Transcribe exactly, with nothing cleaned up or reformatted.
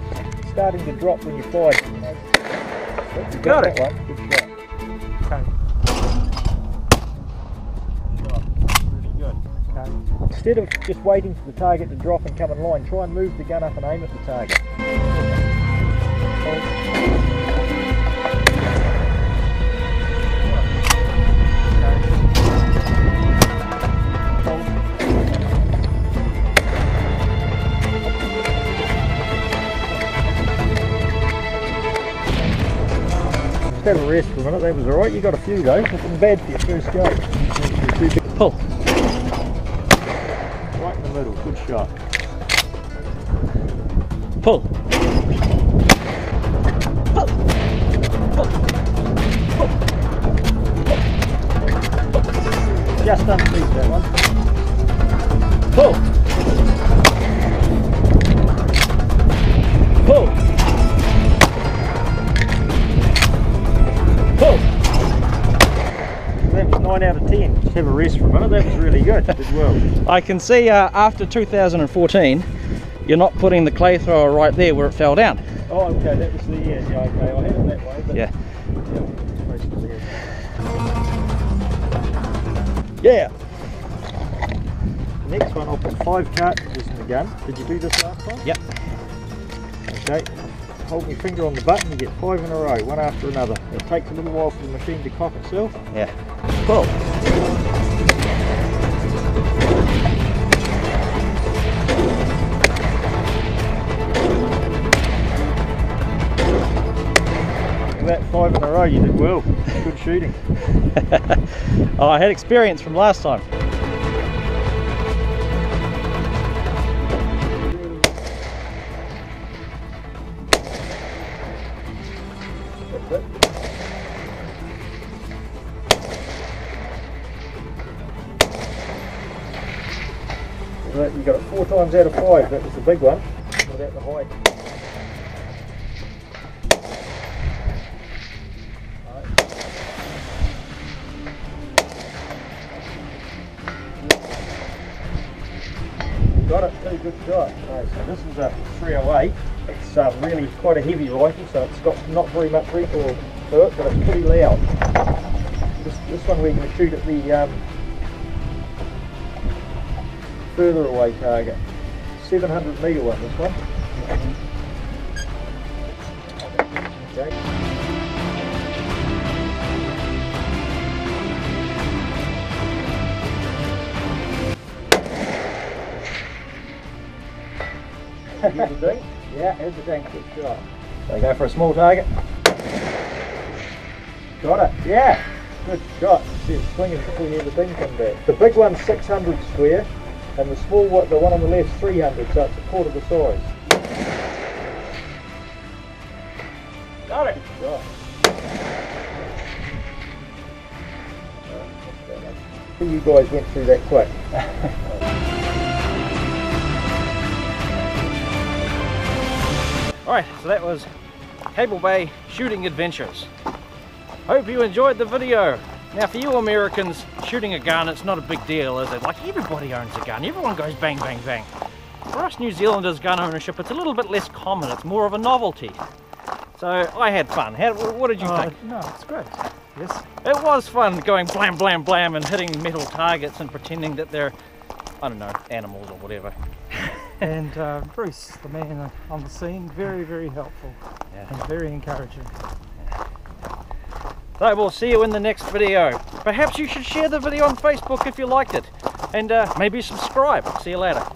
pressure starting to drop when you fire. You got, got it. That one. Good shot. Instead of just waiting for the target to drop and come in line, try and move the gun up and aim at the target. Just have a rest for a minute, that was alright. You got a few though, nothing bad for your first go. Pull. Little good shot. Pull. Pull. Pull. Pull. Pull. Pull. Just unfreeze that one. Pull. Pull. Pull. That was nine out of ten. Just have a rest for a minute. That was really good as well. I can see uh, after two thousand fourteen, you're not putting the clay thrower right there where it fell down. Oh, okay, that was the, yeah, yeah, okay, I had it that way. But yeah. Yeah. The next one, I'll put five cartridges in the gun. Did you do this last time? Yep. Okay, hold your finger on the button, you get five in a row, one after another. It takes a little while for the machine to cock itself. Yeah. Cool. Five in a row, you did well. Good shooting. Oh, I had experience from last time. Right, you got it four times out of five. That was the big one. What about the high? Got it, pretty good shot. Right, so this is a three oh eight. It's um, really quite a heavy rifle, so it's got not very much recoil to it, but it's pretty loud. This, this one we're going to shoot at the um, further away target. seven hundred metre one, this one. Okay. Here's the ding. Yeah, here's the ding. Good shot. So go for a small target. Got it. Yeah. Good shot. See it swinging before you hear the ding come back. The big one's six hundred square, and the small one, the one on the left's three hundred, so it's a quarter the size. Got it. Good shot. You guys went through that quick. Alright, so that was Cable Bay Shooting Adventures. Hope you enjoyed the video. Now for you Americans, shooting a gun, it's not a big deal, is it? Like, everybody owns a gun, everyone goes bang, bang, bang. For us New Zealanders, gun ownership, it's a little bit less common, it's more of a novelty. So, I had fun. How, what did you oh, think? No, it's great. Yes. It was fun going blam, blam, blam and hitting metal targets and pretending that they're, I don't know, animals or whatever. And uh, Bruce, the man on the scene, very, very helpful, yeah, and very encouraging. Yeah. So we'll see you in the next video. Perhaps you should share the video on Facebook if you liked it, and uh, maybe subscribe. See you later.